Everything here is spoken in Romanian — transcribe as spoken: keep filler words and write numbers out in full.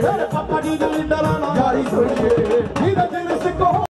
Hey, Papa, did you